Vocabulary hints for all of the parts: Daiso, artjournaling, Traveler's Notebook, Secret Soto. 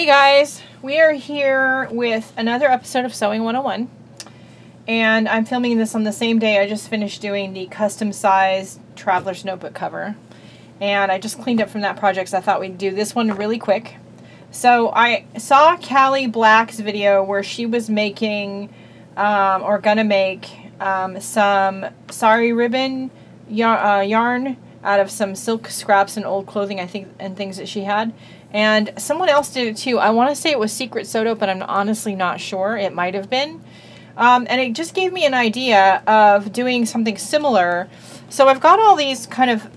Hey guys, we are here with another episode of Sewing 101, and I'm filming this on the same day I just finished doing the custom size Traveler's Notebook cover, and I just cleaned up from that project, so I thought we'd do this one really quick. So I saw Callie Black's video where she was making or gonna make some sari ribbon yarn out of some silk scraps and old clothing, I think, and things that she had. And someone else did it too. I want to say it was Secret Soto, but I'm honestly not sure. It might have been. And it just gave me an idea of doing something similar. So I've got all these kind of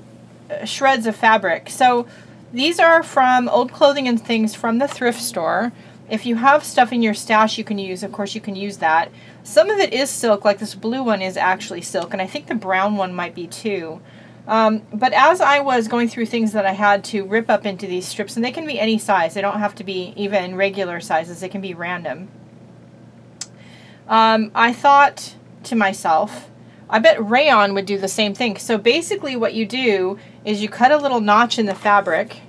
shreds of fabric. So these are from old clothing and things from the thrift store. If you have stuff in your stash you can use, of course you can use that. Some of it is silk, like this blue one is actually silk, and I think the brown one might be too. But as I was going through things that I had to rip up into these strips, and they can be any size, they don't have to be even regular sizes, they can be random. I thought to myself, I bet rayon would do the same thing. So basically what you do is you cut a little notch in the fabric.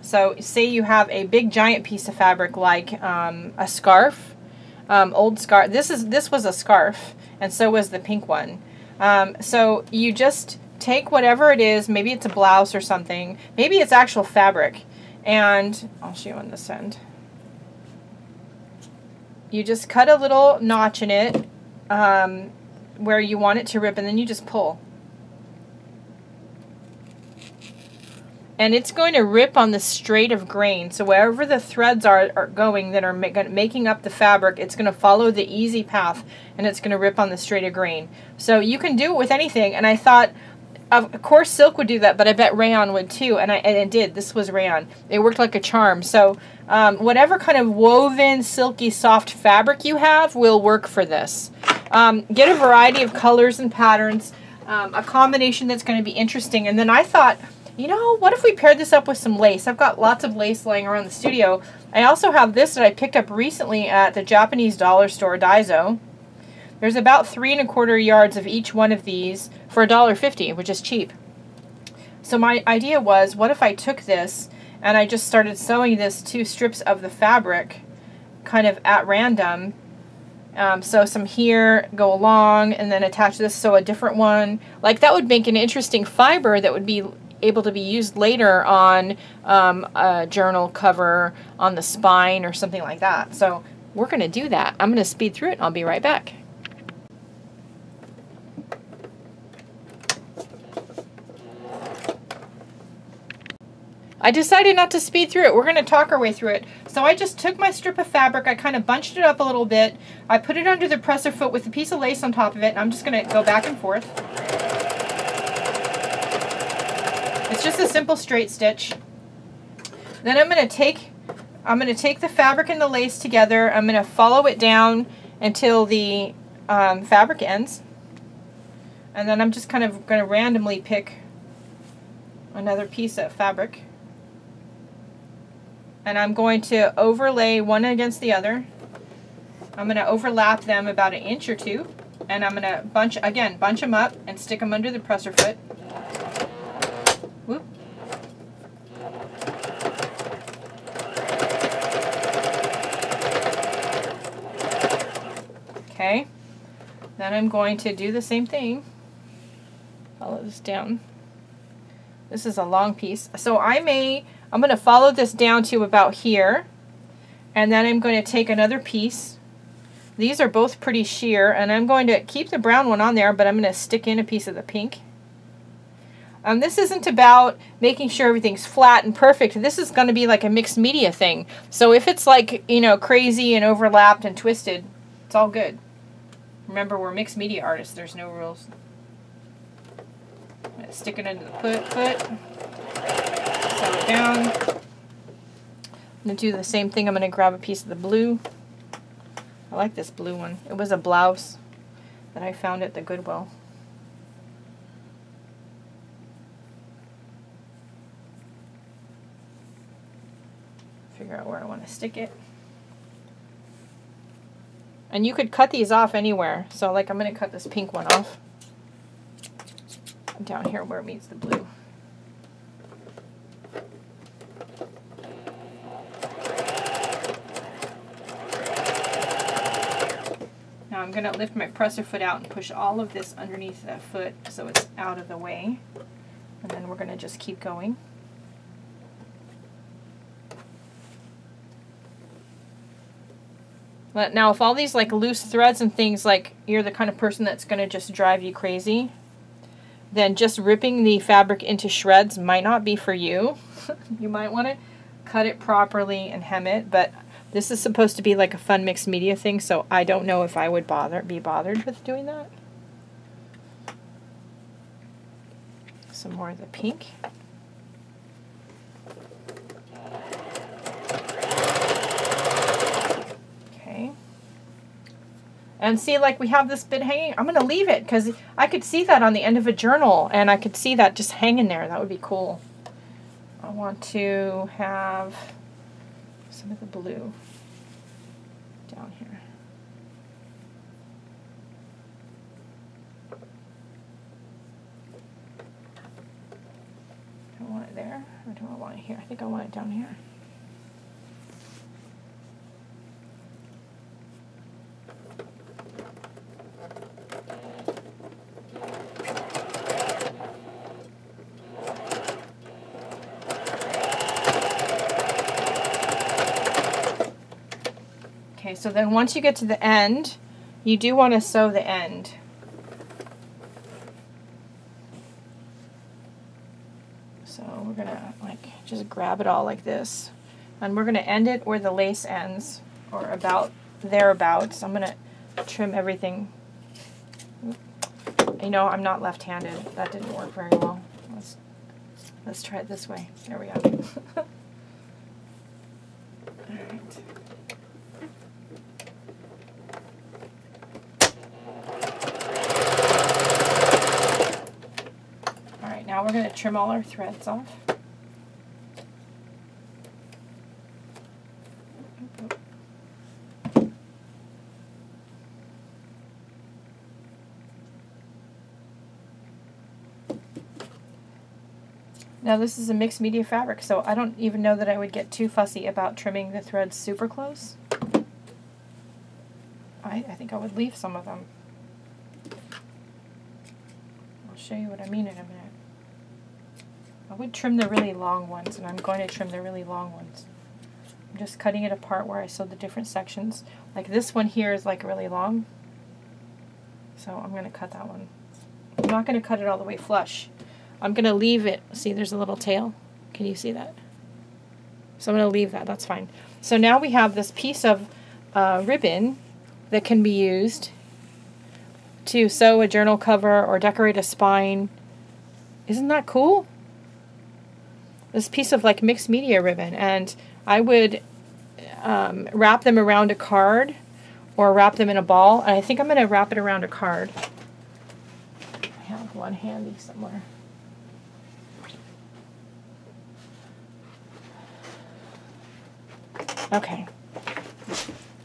So say you have a big giant piece of fabric like a scarf, old scarf. This was a scarf, and so was the pink one. So you just take whatever it is, maybe it's a blouse or something, maybe it's actual fabric, and I'll show you on this end. You just cut a little notch in it where you want it to rip, and then you just pull. And it's going to rip on the straight of grain, so wherever the threads are going that are making up the fabric, it's going to follow the easy path, and it's going to rip on the straight of grain. So you can do it with anything, and I thought, of course silk would do that, but I bet rayon would too, and it did. This was rayon. It worked like a charm. So whatever kind of woven, silky, soft fabric you have will work for this. Get a variety of colors and patterns, a combination that's going to be interesting, and then I thought, you know, what if we paired this up with some lace? I've got lots of lace laying around the studio. I also have this that I picked up recently at the Japanese dollar store, Daiso. There's about 3¼ yards of each one of these for $1.50, which is cheap. So my idea was, what if I took this and I just started sewing this to strips of the fabric kind of at random. So some here go along and then attach this, so a different one. Like that would make an interesting fiber that would be able to be used later on a journal cover, on the spine, or something like that. So we're going to do that. I'm going to speed through it and I'll be right back. I decided not to speed through it. We're going to talk our way through it. So I just took my strip of fabric, I kind of bunched it up a little bit, I put it under the presser foot with a piece of lace on top of it, and I'm just going to go back and forth. It's just a simple straight stitch. Then I'm going to take the fabric and the lace together. I'm going to follow it down until the fabric ends, and then I'm just kind of going to randomly pick another piece of fabric, and I'm going to overlay one against the other. I'm going to overlap them about 1 or 2 inches, and I'm going to bunch them up and stick them under the presser foot. Whoop. Okay, then I'm going to do the same thing. Follow this down. This is a long piece, so I'm going to follow this down to about here, and then I'm going to take another piece. These are both pretty sheer, and I'm going to keep the brown one on there, but I'm going to stick in a piece of the pink. This isn't about making sure everything's flat and perfect. This is going to be like a mixed media thing. So if it's like, you know, crazy and overlapped and twisted, it's all good. Remember, we're mixed media artists. There's no rules. I'm going to stick it into the foot. Set it down. I'm going to do the same thing. I'm going to grab a piece of the blue. I like this blue one. It was a blouse that I found at the Goodwill. Figure out where I want to stick it. And you could cut these off anywhere. So like I'm going to cut this pink one off down here where it meets the blue. I'm going to lift my presser foot out and push all of this underneath that foot so it's out of the way. And then we're going to just keep going. But now if all these like loose threads and things, like you're the kind of person that's going to just drive you crazy, then just ripping the fabric into shreds might not be for you. You might want to cut it properly and hem it, but this is supposed to be like a fun mixed media thing, so I don't know if I would be bothered with doing that. Some more of the pink. And see, like, we have this bit hanging. I'm going to leave it because I could see that on the end of a journal, and I could see that just hanging there. That would be cool. I want to have some of the blue down here. Do I want it there, or do I want it here? I think I want it down here. So then once you get to the end, you do want to sew the end. So we're going to like just grab it all like this. And we're going to end it where the lace ends, or about thereabouts. So I'm going to trim everything. You know, I'm not left-handed. That didn't work very well. Let's try it this way. There we go. All right. Now we're going to trim all our threads off. Now this is a mixed media fabric, so I don't even know that I would get too fussy about trimming the threads super close. I think I would leave some of them. I'll show you what I mean in a minute. I would trim the really long ones, and I'm going to trim the really long ones. I'm just cutting it apart where I sewed the different sections. Like this one here is like really long, so I'm going to cut that one. I'm not going to cut it all the way flush. I'm going to leave it. See, there's a little tail. Can you see that? So I'm going to leave that. That's fine. So now we have this piece of ribbon that can be used to sew a journal cover or decorate a spine. Isn't that cool? This piece of like mixed media ribbon, and I would wrap them around a card or wrap them in a ball, and I think I'm going to wrap it around a card. I have one handy somewhere. Okay.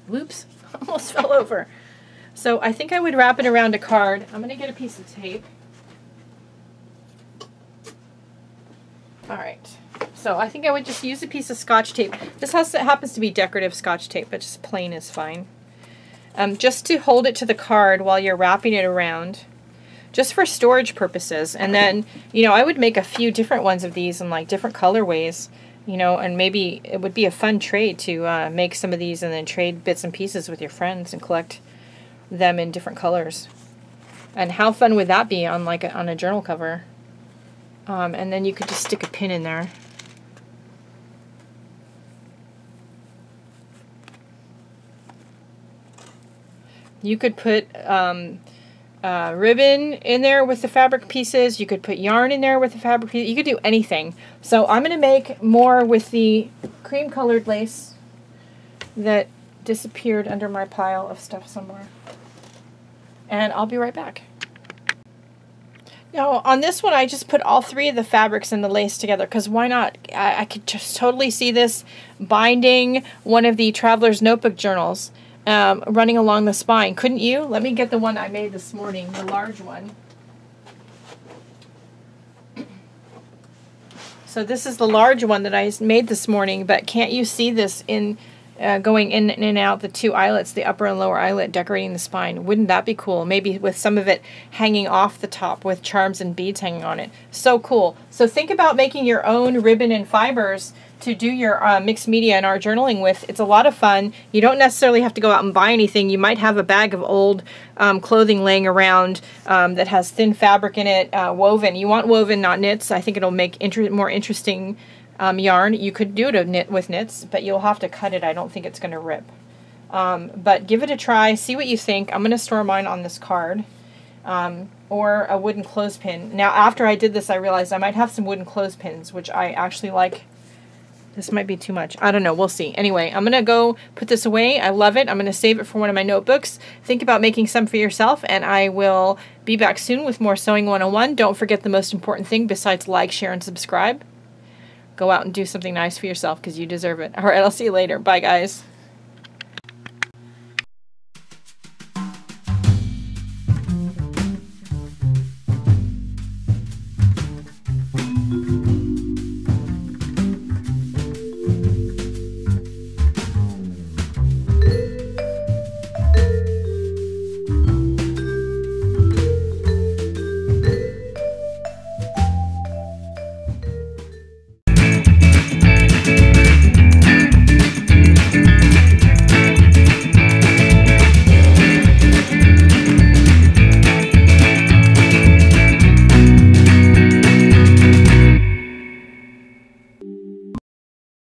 Whoops, almost fell over. So I think I would wrap it around a card. I'm going to get a piece of tape. Alright, so I think I would just use a piece of Scotch tape. This happens to be decorative Scotch tape, but just plain is fine. Just to hold it to the card while you're wrapping it around, just for storage purposes. And then, you know, I would make a few different ones of these in like different colorways, you know, and maybe it would be a fun trade to make some of these and then trade bits and pieces with your friends and collect them in different colors. And how fun would that be on like on a journal cover? And then you could just stick a pin in there. You could put ribbon in there with the fabric pieces. You could put yarn in there with the fabric pieces. You could do anything. So I'm going to make more with the cream colored lace that disappeared under my pile of stuff somewhere. And I'll be right back. Now, on this one, I just put all three of the fabrics and the lace together, because why not? I could just totally see this binding one of the Traveler's Notebook journals running along the spine. Couldn't you? Let me get the one I made this morning, the large one. So this is the large one that I made this morning, but can't you see this in going in and out the two eyelets, the upper and lower eyelet, decorating the spine. Wouldn't that be cool? Maybe with some of it hanging off the top with charms and beads hanging on it. So cool. So think about making your own ribbon and fibers to do your mixed media and art journaling with. It's a lot of fun. You don't necessarily have to go out and buy anything. You might have a bag of old clothing laying around that has thin fabric in it, woven. You want woven, not knits. I think it'll make more interesting yarn. You could do it with knits, but you'll have to cut it. I don't think it's going to rip. But give it a try. See what you think. I'm going to store mine on this card. Or a wooden clothespin. Now, after I did this, I realized I might have some wooden clothespins, which I actually like. This might be too much. I don't know. We'll see. Anyway, I'm going to go put this away. I love it. I'm going to save it for one of my notebooks. Think about making some for yourself, and I will be back soon with more Sewing 101. Don't forget the most important thing besides like, share, and subscribe. Go out and do something nice for yourself because you deserve it. All right, I'll see you later. Bye, guys.